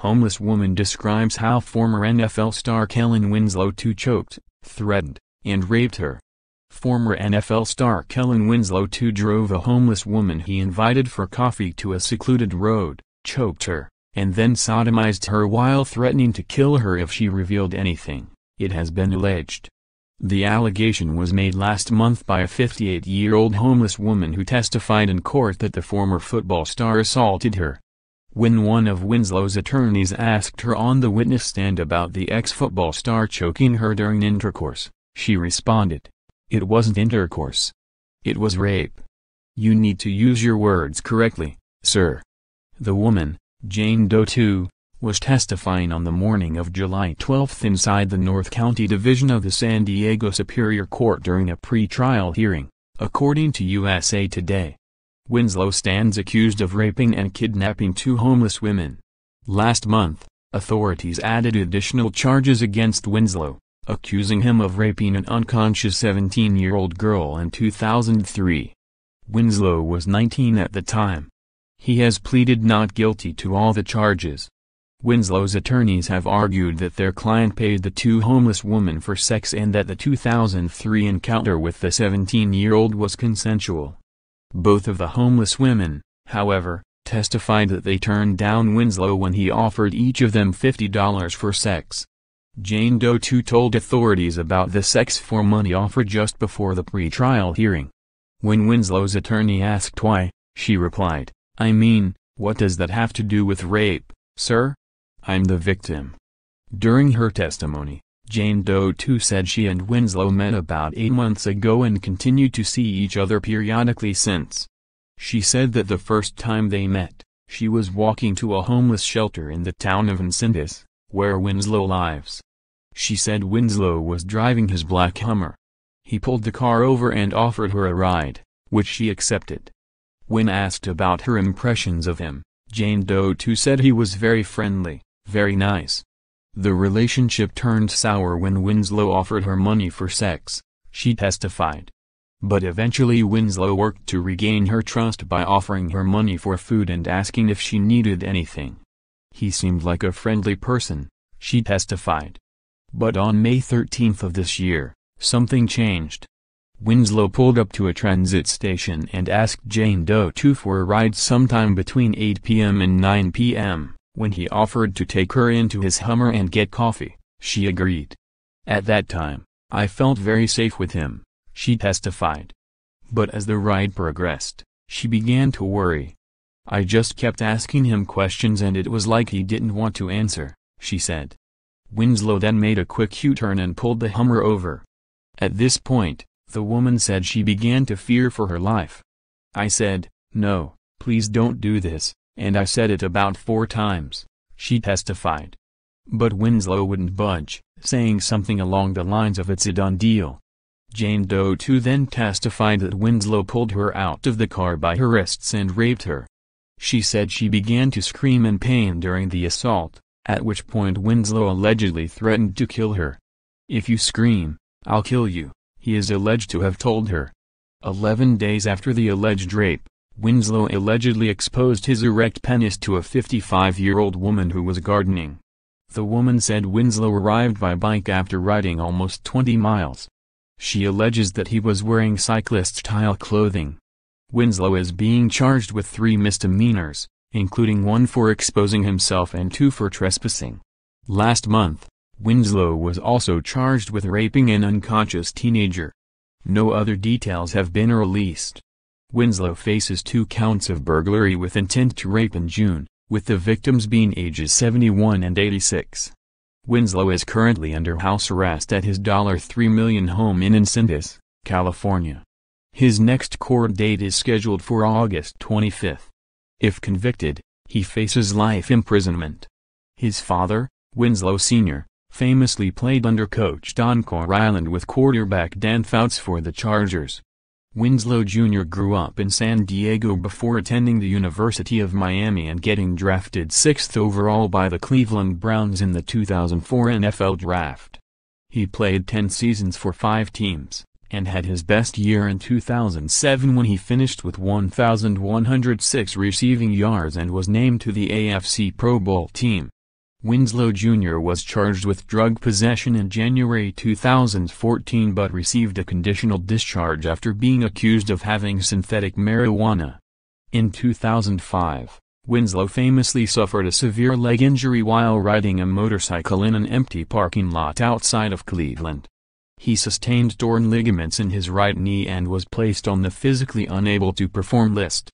Homeless woman describes how former NFL star Kellen Winslow II choked, threatened, and raped her. Former NFL star Kellen Winslow II drove a homeless woman he invited for coffee to a secluded road, choked her, and then sodomized her while threatening to kill her if she revealed anything, it has been alleged. The allegation was made last month by a 58-year-old homeless woman who testified in court that the former football star assaulted her. When one of Winslow's attorneys asked her on the witness stand about the ex-football star choking her during intercourse, she responded, "It wasn't intercourse. It was rape. You need to use your words correctly, sir." The woman, Jane Doe II, was testifying on the morning of July 12 inside the North County Division of the San Diego Superior Court during a pre-trial hearing, according to USA Today. Winslow stands accused of raping and kidnapping two homeless women. Last month, authorities added additional charges against Winslow, accusing him of raping an unconscious 17-year-old girl in 2003. Winslow was 19 at the time. He has pleaded not guilty to all the charges. Winslow's attorneys have argued that their client paid the two homeless women for sex and that the 2003 encounter with the 17-year-old was consensual. Both of the homeless women, however, testified that they turned down Winslow when he offered each of them $50 for sex. Jane Doe II told authorities about the sex for money offer just before the pre-trial hearing. When Winslow's attorney asked why, she replied, "I mean, what does that have to do with rape, sir? I'm the victim." During her testimony, Jane Doe II said she and Winslow met about 8 months ago and continued to see each other periodically since. She said that the first time they met, she was walking to a homeless shelter in the town of Encinitas, where Winslow lives. She said Winslow was driving his black Hummer. He pulled the car over and offered her a ride, which she accepted. When asked about her impressions of him, Jane Doe II said he was very friendly, very nice. The relationship turned sour when Winslow offered her money for sex, she testified. But eventually Winslow worked to regain her trust by offering her money for food and asking if she needed anything. "He seemed like a friendly person," she testified. But on May 13 of this year, something changed. Winslow pulled up to a transit station and asked Jane Doe II for a ride sometime between 8 p.m. and 9 p.m. When he offered to take her into his Hummer and get coffee, she agreed. "At that time, I felt very safe with him," she testified. But as the ride progressed, she began to worry. "I just kept asking him questions and it was like he didn't want to answer," she said. Winslow then made a quick U-turn and pulled the Hummer over. At this point, the woman said she began to fear for her life. "I said, no, please don't do this, and I said it about 4 times, she testified. But Winslow wouldn't budge, saying something along the lines of "it's a done deal." Jane Doe II then testified that Winslow pulled her out of the car by her wrists and raped her. She said she began to scream in pain during the assault, at which point Winslow allegedly threatened to kill her. "If you scream, I'll kill you," he is alleged to have told her. 11 days after the alleged rape, Winslow allegedly exposed his erect penis to a 55-year-old woman who was gardening. The woman said Winslow arrived by bike after riding almost 20 miles. She alleges that he was wearing cyclist-style clothing. Winslow is being charged with 3 misdemeanors, including 1 for exposing himself and 2 for trespassing. Last month, Winslow was also charged with raping an unconscious teenager. No other details have been released. Winslow faces 2 counts of burglary with intent to rape in June, with the victims being ages 71 and 86. Winslow is currently under house arrest at his $3 million home in Encinitas, California. His next court date is scheduled for August 25. If convicted, he faces life imprisonment. His father, Winslow Sr., famously played under coach Don Coryell and with quarterback Dan Fouts for the Chargers. Winslow Jr. grew up in San Diego before attending the University of Miami and getting drafted 6th overall by the Cleveland Browns in the 2004 NFL Draft. He played 10 seasons for 5 teams, and had his best year in 2007 when he finished with 1,106 receiving yards and was named to the AFC Pro Bowl team. Winslow Jr. was charged with drug possession in January 2014 but received a conditional discharge after being accused of having synthetic marijuana. In 2005, Winslow famously suffered a severe leg injury while riding a motorcycle in an empty parking lot outside of Cleveland. He sustained torn ligaments in his right knee and was placed on the physically unable to perform list.